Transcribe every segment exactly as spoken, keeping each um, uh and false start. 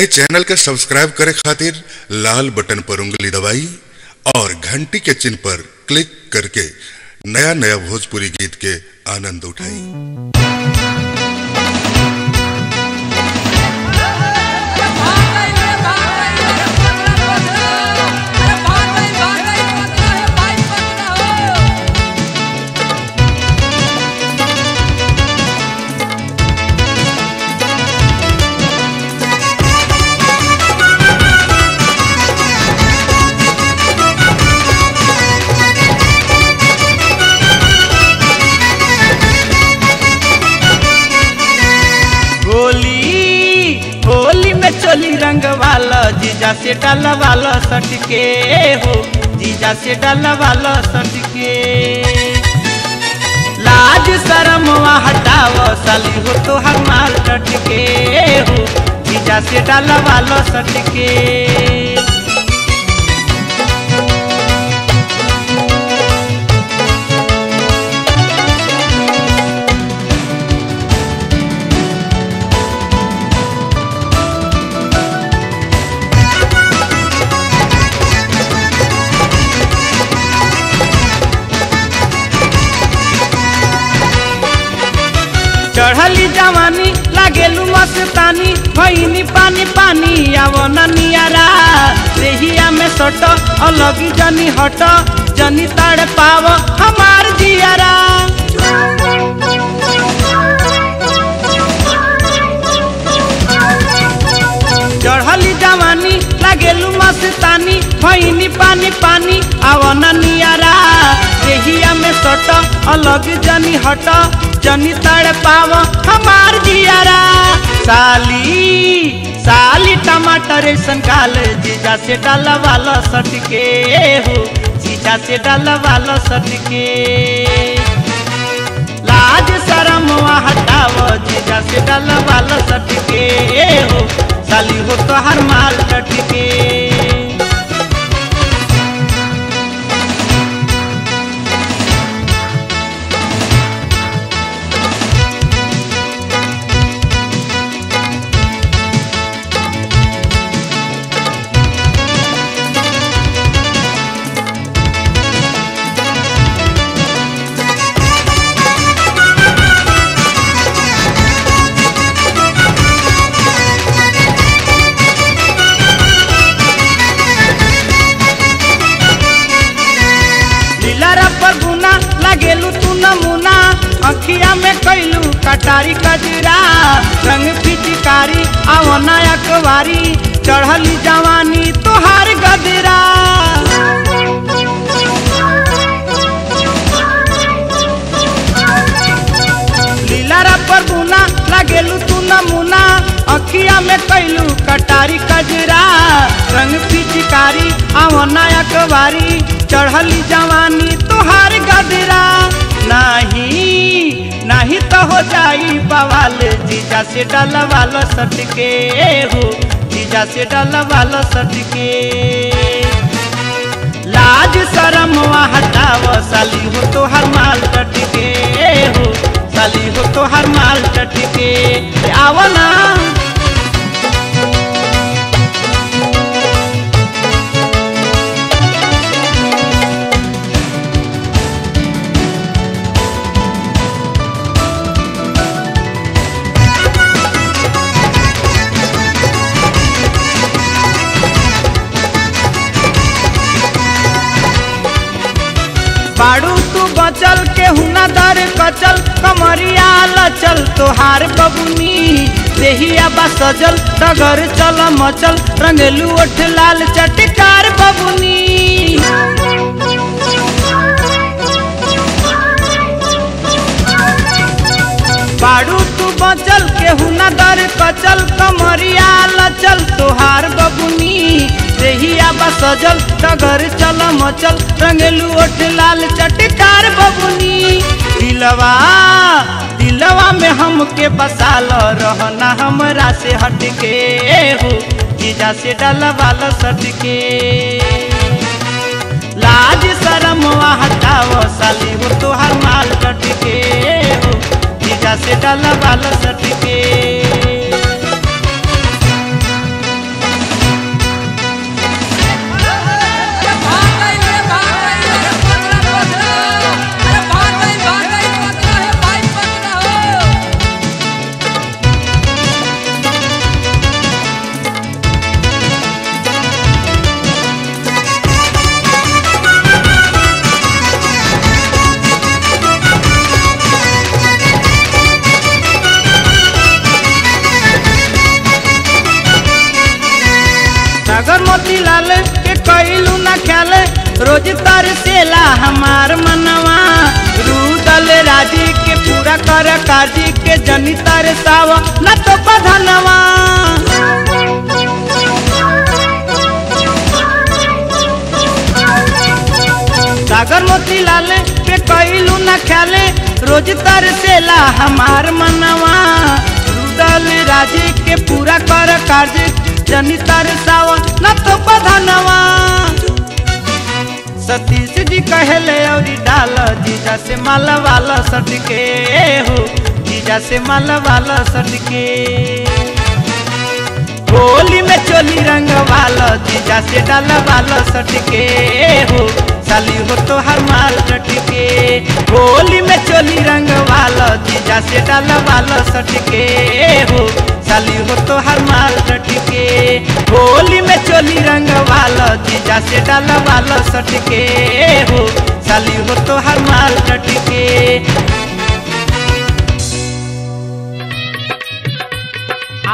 ए channel के subscribe करे खातिर लाल बटन पर उंगली दबाई और घंटी के चिन्ह पर क्लिक करके नया नया भोजपुरी गीत के आनंद उठाई। चोली रंग वाला जीजा से डाल वाला सटके हो, जीजा से डाल वाला सटके लाज शरम हटाओ साली हो तो हर माल टटके हो, जीजा से डाल वाला सटके। चढ़ली जवानी लागेलू मस्तानी भईनी पानी पानी आवो ना नियारा रेहिया में सट अलग जनी हट जनी तड़ पाव हमार जियारा। चढ़ली जवानी लागेलू मस्तानी भईनी पानी पानी आवो ना नियारा रेहिया में सट अलग जनी हट जनी तड़ पाव हमार जियारा। साली साली टमाटर संकाल जीजा से डाल वाला सटके हो, जीजा से डाल वाला सटके लाज शरम हटाओ जीजा से डाल वाला सटके हो, साली हो तो हर माल टटके। अखिया में कैलू कटारी कजरा रंग पिचकारी आओ नया कुवारी चढ़ली जवानी तुहार गजरा। लीलारा पर बुना लागेलू तू नमूना अखिया में कैलू कटारी कजरा रंग पिचकारी आओ नया कुवारी चढ़ली जवानी तुहार गजरा। नहीं नहीं तो हो जाई बवाल जीजा से डाल वाला सटके हो, जीजा से डाल वाला सटके लाज शरम हटाओ साली हो तो हर माल टटके हो, साली हो तो हर माल टटके। आओ ना बाड़ू तू बचल के हुना दर कचल कमरिया लचल तोहार बबुनी रेहिया बा सजल डगर चल मचल रंगेलू ओठ लाल चटकार बबुनी। बाड़ू तू बचल के हुना दर कचल कमरिया लचल तोहार बबुनी रेहिया बा सजल डगर चल मचल रंगेलू ओठ लाल चटकार बबुनी। दिलवा दिलवा में हमके बसाल रहना हमरा से हटके हो, जीजा से डाल वाला सटके लाज शरम हटाओ साली हो तो हर माल टटके हो, जीजा से डाल वाला सटके। अगरबत्ती लाल के कईलू ना ख्याल रोज तर सेला हमार मनवा रूदल राजी के पूरा कर काजी के जनी तारे सावा न तो बधनवा अगरबत्ती लाल के कईलू ना ख्याल रोज तर सेला हमार मनवा रूदल राजी के पूरा कर काजी जनी तारे सावा न तो बधनवा। सतीश जी कहले और डाल जीजा से माला वाला सटके हो जीजा से माला वाला सटके होली में चोली रंग वाला जीजा से डाला वाला सटके हो साली हो तो हर माल टटके होली में चोली रंग वाला जीजा से डाला वाला सटके हो साली हो तो हर माल टटके होली में चोली रंग वाला जीजा से डाला वाला सटके हो साली हो तो हर माल टटके।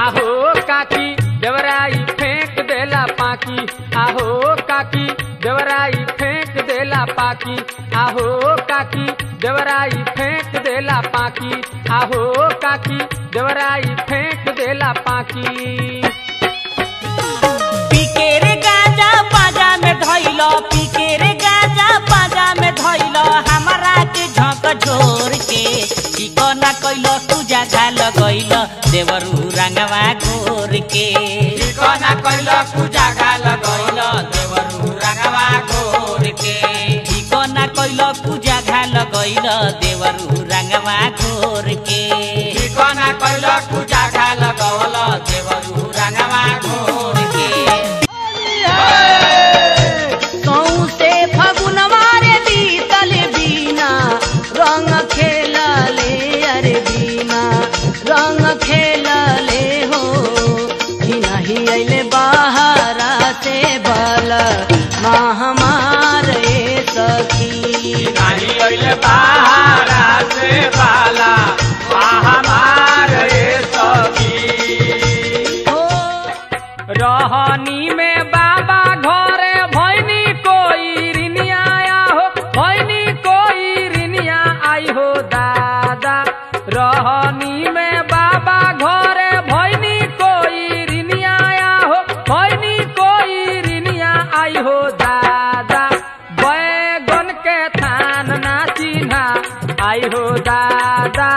आहो काकी देवराई फेंक देला पाकी आहो काकी देवराई फेंक देला पाकी आहो काकी देवराई फेंक देला पाकी आहो काकी देवराई फेंक देला पाकी। पीकेरे गाजा बाजा में धइलो पीकेरे गाजा बाजा में धइलो हमारा के झोंक झोर के चिकना कइलो तू जागा लगइलो देवरू रंगवा गोर के चिकना कइलो तू जागा लगइलो देवरू रंगवा गोर के चिकना कइलो तू जागा लगइलो देवरू रंगवा गोर के चिकना कइलो तू जागा लगवलो देवरू रंगवा गोर रहनी में बाबा घरे भैनी कोई रिनिया आया हो भैनी कोई रिनिया आई हो दादा रहनी में बाबा घरे भैनी कोई रिनिया आया हो भैनी कोई रिनिया आई हो दादा बैगन के थान ना चिन्हा आई हो दादा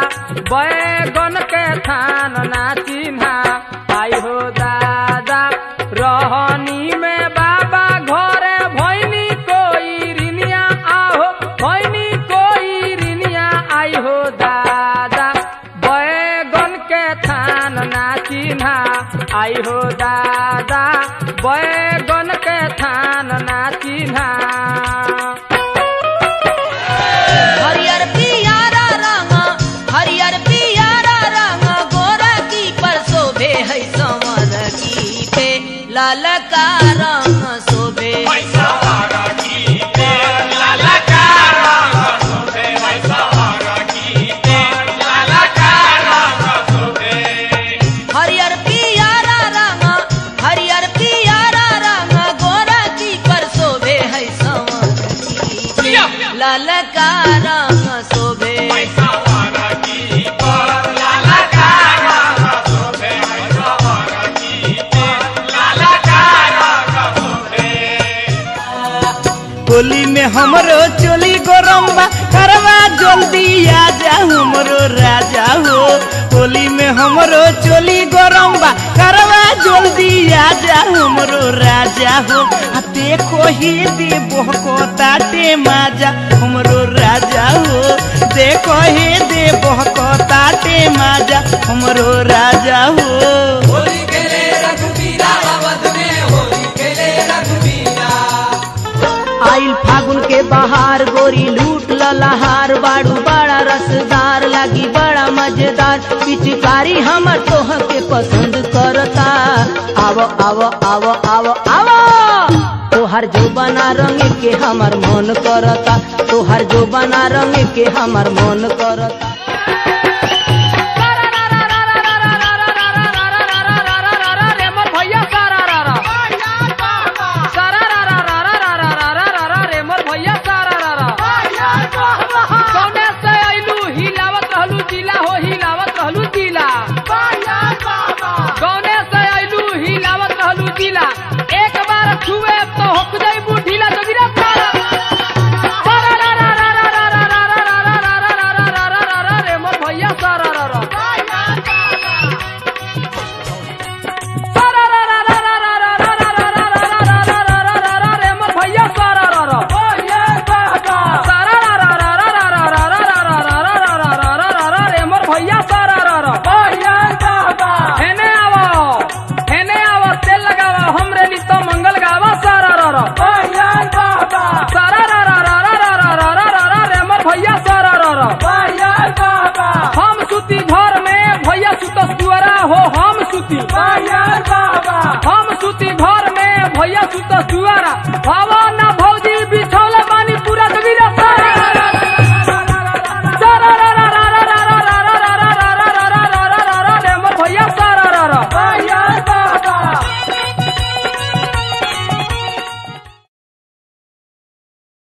बैगन के थान ना चिन्हा आई हो दादा रहनी में बाबा घरे भैनी कोई रिनिया आहो भैनी कोई रिनिया आई हो दादा बैगन के थान ना चिन्हा आई हो दादा बैगन के थान ना चिन्हा। होली में हमरो चोली गोरम्बा करवा जल्दी आ जा हमरो राजा हो होली में हमरो चोली गोरम्बा करवा जल्दी आ जा हमरो राजा हो देखो ही देबो को ताटे माजा हमरो राजा हो देखो ही देबो को ताटे माजा हमरो राजा हो। आइल फागुन के बहार गोरी लूट ललहार बाड़ू बड़ा रसदार लगी बड़ा मजेदार पिचकारी हमर तोह के पसंद करता आवो आवो आवो आवो आवो तोहर जो बना रंग के हमर मन करता तोहर जो बना रंग के हमर मन करता।